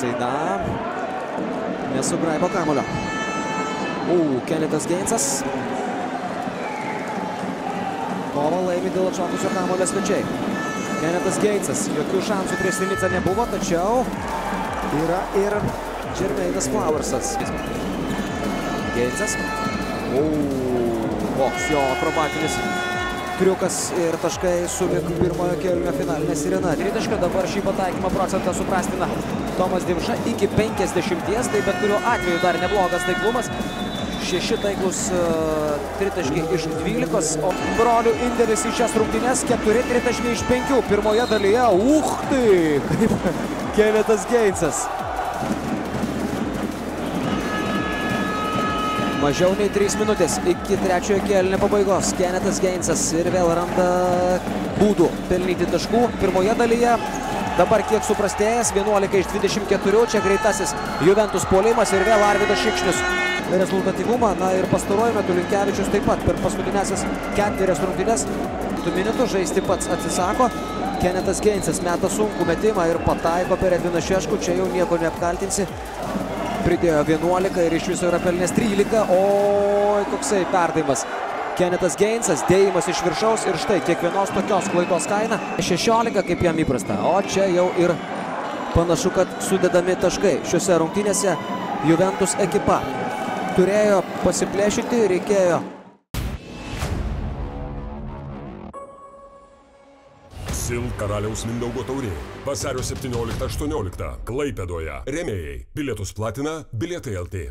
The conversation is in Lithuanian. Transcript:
Geinsai, na, nesugraibo kamulio. Kenetas Geinsas. Kovą laimi dėl atšokusio kamulio svečiai. Kenetas Geinsas, jokių šansų prieš Sinicą nebuvo, tačiau yra ir Džermeinas Flowersas. Geinsas. Koks jo akrobatinis triukas ir taškai sumik pirmojo kėlinio finalinė sirena. Tritaškio dabar šį pataikymą procentą suprastina Tomas Dimža iki 50, tai bet kuriuo atveju dar neblogas taiklumas. 6 taiklus tritaškiai iš 12, o brolių indėlis į šias rungtynes 4 tritaškiai iš 5. Pirmoje dalyje, kaip Kenetas Geinsas. Mažiau nei 3 minutės iki trečiojo kėlinio pabaigos. Kenetas Geinsas ir vėl randa būdų pelnyti taškų pirmoje dalyje. Dabar kiek suprastėjęs, 11 iš 24. Čia greitasis Juventus puolimas ir vėl Arvidas Šikšnius rezultatyvumą. Na ir pastarojame Tulinkiavičius taip pat per paskutinęsias 4 rungtynes 2 minutų žaisti pats atsisako. Kenetas Geinsas meta sunkų metimą ir pataiko per Edviną Šeškų. Čia jau nieko neapkaltinsi. Pridėjo 11 ir iš viso yra pelnės 13, koksai perdavimas. Kenetas Geinsas, dėjimas iš viršaus ir štai kiekvienos tokios klaidos kaina 16, kaip jam įprasta. O čia jau ir panašu, kad sudedami taškai. Šiuose rungtynėse Juventus ekipa turėjo pasiplėšyti, reikėjo. Pilk Karaliaus Mindaugo Tauriai. Vasario 17-18 Klaipėdoje. Rėmėjai. Bilietus platina bilietai.lt.